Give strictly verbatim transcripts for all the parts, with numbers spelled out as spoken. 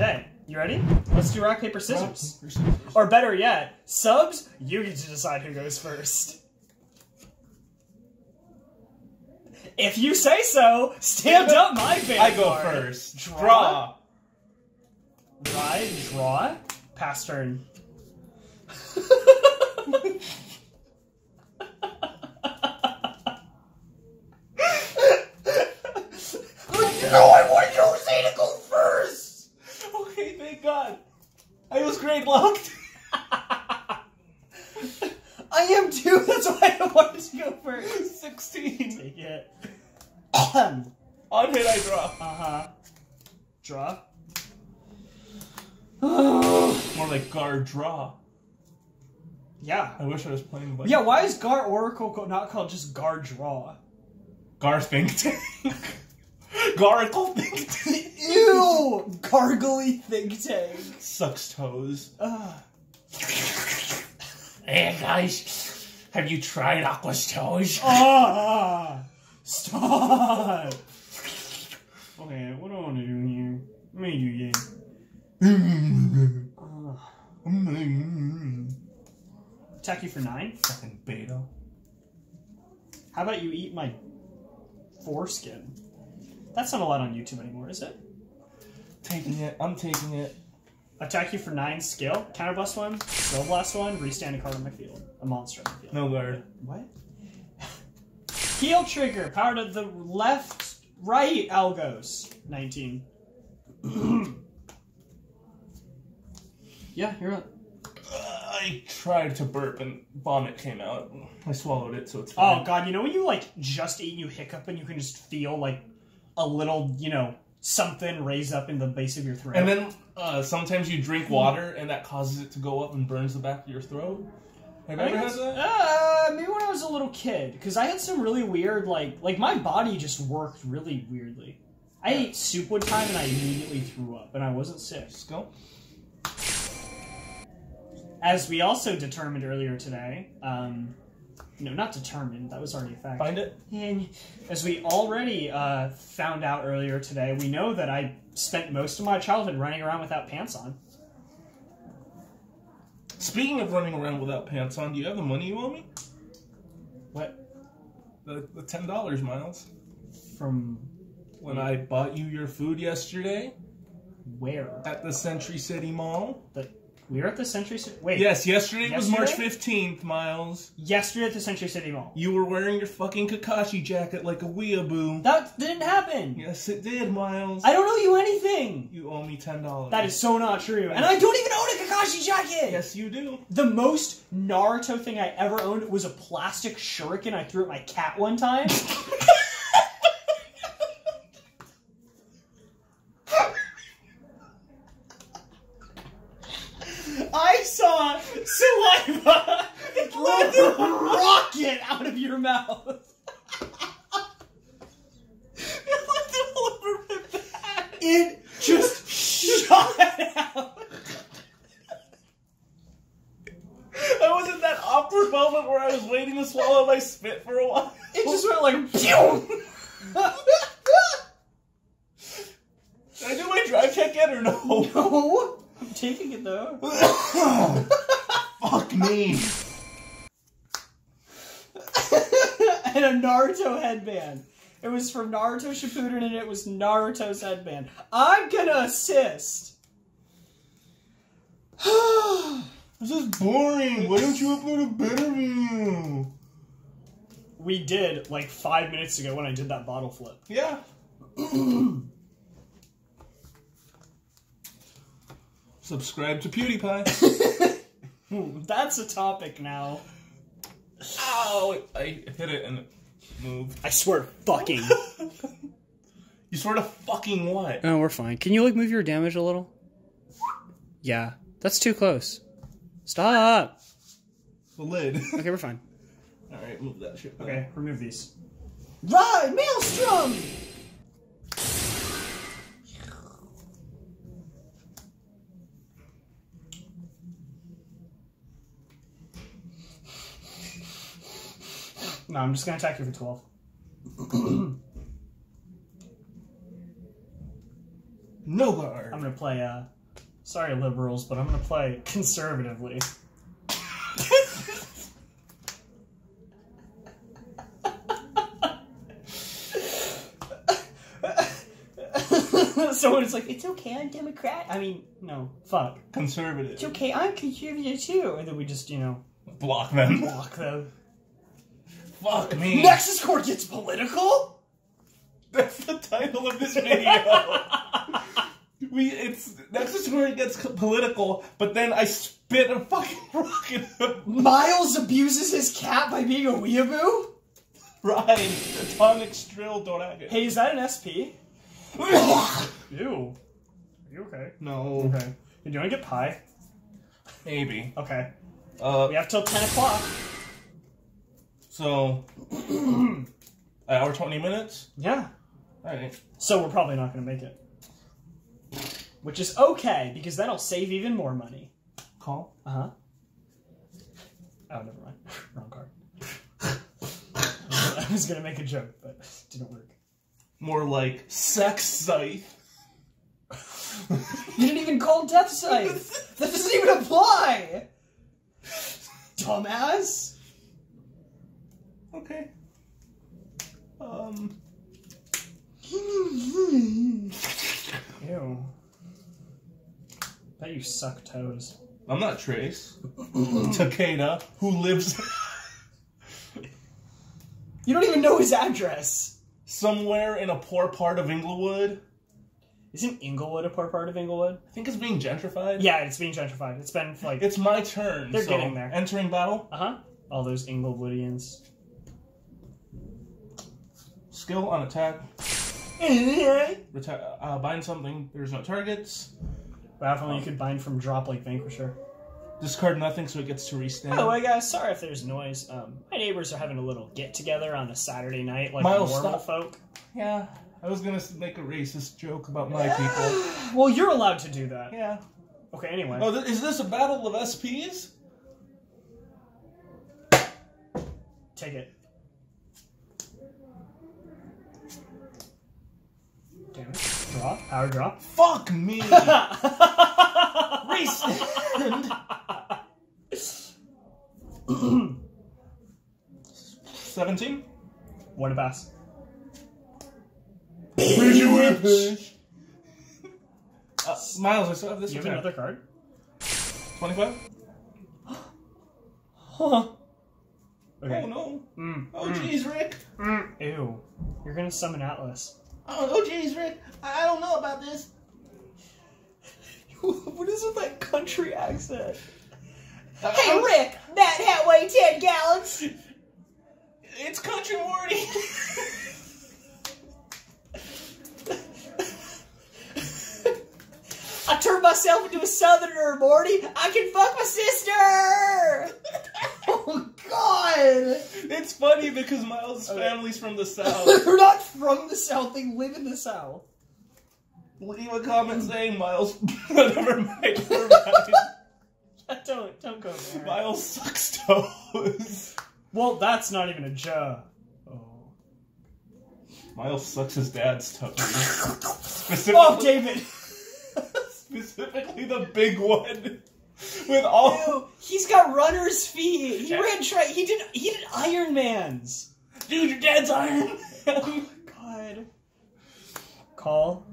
Okay, you ready? Let's do rock, paper, scissors. Rock, paper, scissors. Or better yet, subs, you get to decide who goes first. If you say so, stand up my band. I go card. first. Draw. Draw. Ride, draw. Pass turn. No, I wanted you to go first! Okay, thank God. I was grade locked. I am too, that's why I wanted to go first. sixteen. Take it. On. On hit, I draw. Uh-huh. Draw. More like Gar draw. Yeah. I wish I was playing with. Yeah, why is Gar Oracle not called just Gar draw? Gar think tank. Gargle think tank. Ew! Gargly think tank. Sucks toes. Ugh. Hey guys, have you tried Aqua's toes? Ah! Stop! Okay, what do I want to do here? Let me do game. Attack you for nine? Fucking beta. How about you eat my foreskin? That's not allowed on YouTube anymore, is it? Taking it. I'm taking it. Attack you for nine skill. Counterblast one. Go blast one. Restand a card on my field. A monster on my field. No guard. What? Heal trigger. Power to the left, right. Algos. nineteen. Yeah, you're up. Uh, I tried to burp and vomit came out. I swallowed it, so it's fine. Oh God, you know when you like just eat and you hiccup and you can just feel like a little, you know, something raise up in the base of your throat. And then uh, sometimes you drink water and that causes it to go up and burns the back of your throat. Have you ever had that? Uh, maybe when I was a little kid, because I had some really weird, like, like my body just worked really weirdly. I ate soup one time and I immediately threw up, and I wasn't sick. Let's go. As we also determined earlier today, um, no, not determined, that was already a fact. Find it? And as we already uh, found out earlier today, we know that I spent most of my childhood running around without pants on. Speaking of running around without pants on, do you have the money you owe me? What? The, the ten dollars, Miles. From? When I bought you your food yesterday. Where? At the Century City Mall. The... We were at the Century City... Wait. Yes, yesterday, yesterday was March fifteenth, Miles. Yesterday at the Century City Mall. You were wearing your fucking Kakashi jacket like a weeaboo. That didn't happen. Yes, it did, Miles. I don't owe you anything. You owe me ten dollars. That is so not true. And I don't even own a Kakashi jacket. Yes, you do. The most Naruto thing I ever owned was a plastic shuriken I threw at my cat one time. I saw saliva! It landed a rocket out of your mouth! It landed all over my back! It just shot out! I was in that awkward moment where I was waiting to swallow my spit for a while. It just went like, pew! Did I do my drive check yet or no? No! I'm taking it though. Fuck me. And a Naruto headband. It was from Naruto Shippuden and it was Naruto's headband. I'm gonna assist. This is boring. Why don't you upload a better video? We did like five minutes ago when I did that bottle flip. Yeah. Subscribe to PewDiePie. That's a topic now. Ow! I hit it and it moved. I swear to fucking. You swear to fucking what? No, we're fine. Can you, like, move your damage a little? Yeah. That's too close. Stop! The lid. Okay, we're fine. Alright, move that shit. Back. Okay, remove these. Ride, Maelstrom! No, I'm just going to attack you for twelve. No guard. I'm I'm gonna play, uh, sorry liberals, but I'm gonna play conservatively. Someone is like, it's okay, I'm Democrat. I mean, no, fuck. Conservative. It's okay, I'm conservative too. And then we just, you know... Block them. Block them. Fuck me. Nexus Corps gets political? That's the title of this video. we, it's... Nexus Corps gets political, but then I spit a fucking rock at him. Miles abuses his cat by being a weeaboo? Right. Atomic Strill, don't act it. Hey, is that an S P? Ew. Are you okay? No. Okay. Did you want to get pie? Maybe. Okay. Uh, we have till ten o'clock. So... an hour twenty minutes? Yeah. Alright. So we're probably not going to make it. Which is okay, because that'll save even more money. Call? Uh-huh. Oh, never mind. Wrong card. I was going to make a joke, but it didn't work. More like sex scythe. You didn't even call death scythe. That doesn't even apply. Dumbass. Okay. Um. Ew. Bet you suck toes. I'm not Trace. Takeda, who lives. You don't even know his address. Somewhere in a poor part of Inglewood. Isn't Inglewood a poor part of Inglewood? I think it's being gentrified. Yeah, it's being gentrified. It's been, like... It's my turn. They're so getting there. Entering battle. Uh-huh. All those Inglewoodians. Skill on attack. Reta uh, bind something. There's no targets. Wow, if only you could bind from drop like Vanquisher. Discard nothing so it gets to restand. By the way, guys, sorry if there's noise. Um, my neighbors are having a little get-together on a Saturday night, like Miles, normal stop. folk. Yeah, I was going to make a racist joke about my people. Well, you're allowed to do that. Yeah. Okay, anyway. Oh, th is this a battle of S Ps? Take it. Damn it. Draw. Power draw. Fuck me! Restand! seventeen? What a pass. Pretty witch! uh, Miles, I still have this. You have attack. Another card? twenty-five? Huh. Okay. Oh no. Mm. Oh jeez, mm. Rick! Mm. Ew. You're gonna summon Atlas. Oh jeez, Rick! I don't know about this! What is with that country accent? Uh, hey I'm... Rick, that hat weighed ten gallons. It's country Morty. I turned myself into a southerner, Morty. I can fuck my sister. Oh God! It's funny because Miles' okay. family's from the south. They're not from the south. They live in the south. Leave a comment saying Miles. Never mind. Never mind. Don't, don't go there. Miles sucks toes. Well, that's not even a joke. Oh. Miles sucks his dad's toes. Oh, David! Specifically the big one. With all... Ew, he's got runner's feet. He yeah. ran tri- He did He did Iron Man's. Dude, your dad's Iron Man. Oh, my God. Call.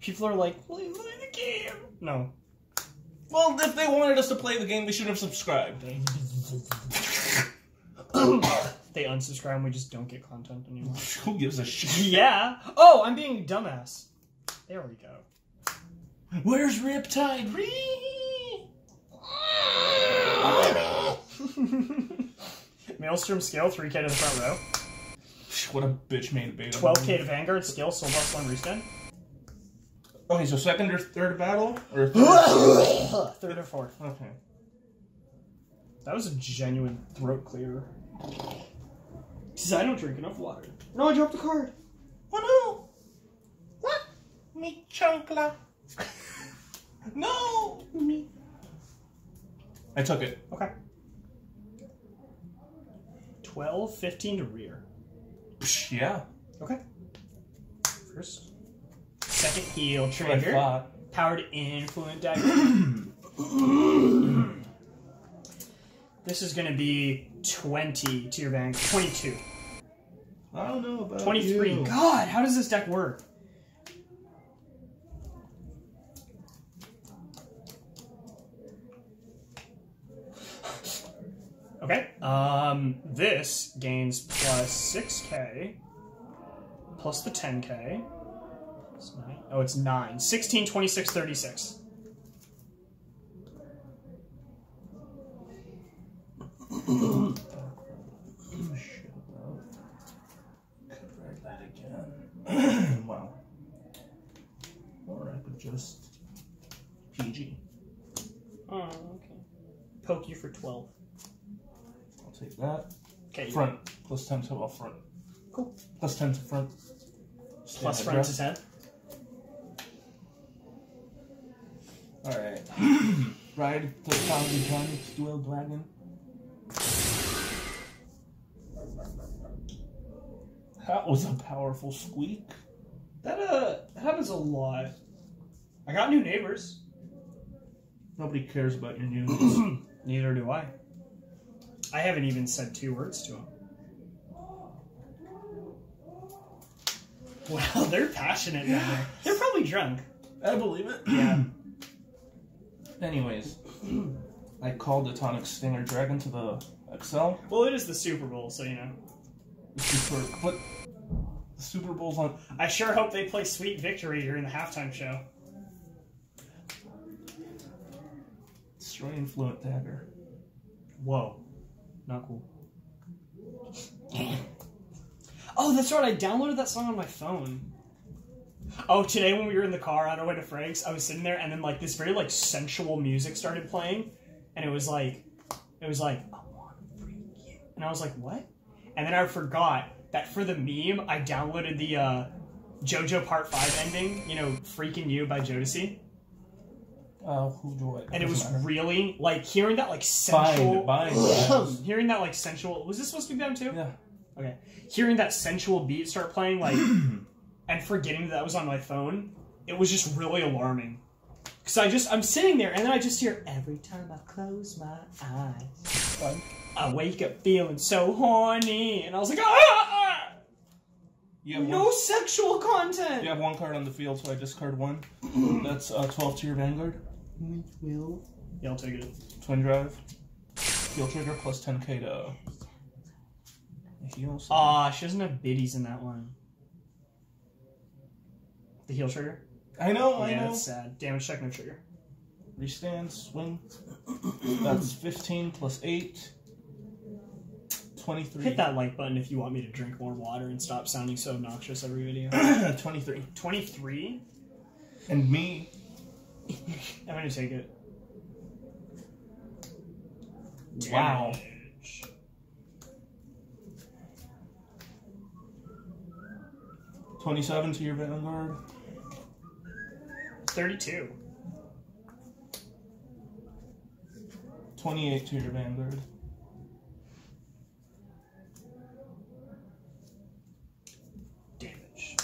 People are like, play the game. No. Well, if they wanted us to play the game, they should have subscribed. They unsubscribe and we just don't get content anymore. Who gives a shit? Yeah. Oh, I'm being a dumbass. There we go. Where's Riptide? Maelstrom skill, three K to the front row. What a bitch made bait. twelve K to Vanguard skill, soul plus one restand. Okay, so second or third battle? Or third? Third or fourth. Okay. That was a genuine throat clearer. Because I don't drink enough water. No, I dropped the card. Oh no! What? Me chunkla. No! Me. I took it. Okay. twelve, fifteen to rear. Yeah. Okay. First. Second heal trigger. Powered Influent dagger. This is going to be twenty to your bank. twenty-two. I don't know about twenty-three. You. God, how does this deck work? Okay. Um, this gains plus six K, plus the ten K. It's nine. Oh, it's nine. sixteen, twenty-six, thirty-six. Oh, shit, bro. Convert that again. Wow. Or I could just P G. Oh, okay. Poke you for twelve. I'll take that. Okay. Front. Plus ten to all front. Cool. Plus ten to front. Stay Plus front to ten. Alright. Ride the Thousand Tons Duel Dragon. That was a powerful squeak. That uh that happens a lot. I got new neighbors. Nobody cares about your news. Neither do I. I haven't even said two words to them. Wow, they're passionate. Yeah. There. They're probably drunk. I believe it. Yeah. Anyways, I called the Tonic Stinger Dragon to the Excel. Well, it is the Super Bowl, so you know. The Super, but the Super Bowl's on. I sure hope they play Sweet Victory during the halftime show. Destroy Influent Dagger. Whoa. Not cool. Oh, that's right. I downloaded that song on my phone. Oh, today when we were in the car on our way to Frank's, I was sitting there, and then like this very like sensual music started playing, and it was like, it was like, I want to freak you, and I was like, what? And then I forgot that for the meme, I downloaded the uh, JoJo Part Five ending, you know, "Freaking You" by Jodeci. Oh, uh, who do I? And it was matter. really like hearing that like sensual, bind, bind, hearing that like sensual. Was this supposed to be them too? Yeah. Okay. Hearing that sensual beat start playing, like, and forgetting that that was on my phone, it was just really alarming. Because I just, I'm sitting there, and then I just hear, every time I close my eyes, like, I wake up feeling so horny. And I was like, ah! You have no one, sexual content! You have one card on the field, so I discard one. That's uh, twelve to your Vanguard. We will. Yeah, I'll take it. Twin Drive. Field trigger plus ten K to... Aw, oh, she doesn't have biddies in that one. The heel trigger? I know, yeah, I know. Yeah, that's sad. Damage check, no trigger. Restand, swing. That's fifteen plus eight. twenty-three. Hit that like button if you want me to drink more water and stop sounding so obnoxious every video. twenty-three. twenty-three? And me. I'm gonna take it. Damn. Wow. twenty-seven to your Vanguard. thirty-two. twenty-eight to your Vanguard. Damage.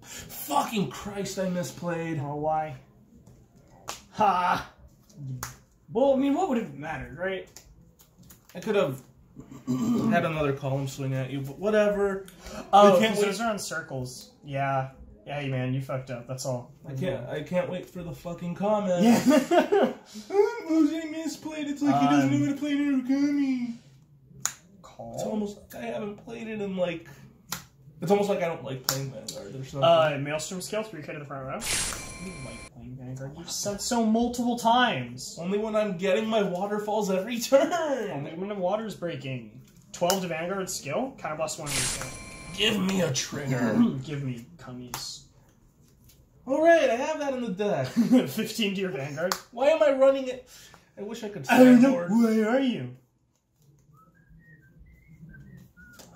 Fucking Christ, I misplayed. Oh, why? Ha! Well, I mean, what would have mattered, right? I could have... had another column swing at you, but whatever. Oh, can't those are on circles. Yeah. Yeah, hey, man, you fucked up. That's all. I can't. I can't wait for the fucking comments. Yeah. Jose misplayed. It's like um, he doesn't know how to play Narukami. Call. It's almost like I haven't played it in like. It's almost like I don't like playing Vanguard or something. Uh, Maelstrom scale three K to the front row. I don't like playing Vanguard. You've said so multiple times. Only when I'm getting my waterfalls every turn. Only when the water's breaking. twelve to Vanguard skill. Kind of lost one. Give me a trigger. Give me cummies. Alright, I have that in the deck. fifteen to your Vanguard. Why am I running it? I wish I could I don't know. Where are you?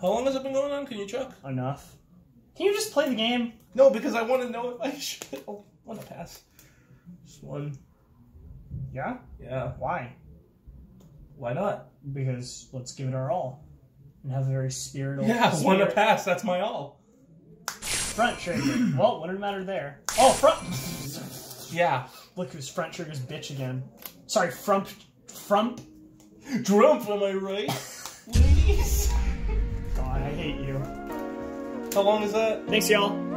How long has it been going on? Can you check? Enough. Can you just play the game? No, because I want to know if I should. Oh, I want to pass. Just one. Yeah? Yeah. Why? Why not? Because let's give it our all. And have a very spiritual... Yeah, spirit. One to pass. That's my all. Front trigger. Well, wouldn't matter there. Oh, front! Yeah. Look who's front trigger's bitch again. Sorry, frump. Frump. Drump, am I right? Ladies. God, I hate you. How long is that? Thanks, y'all.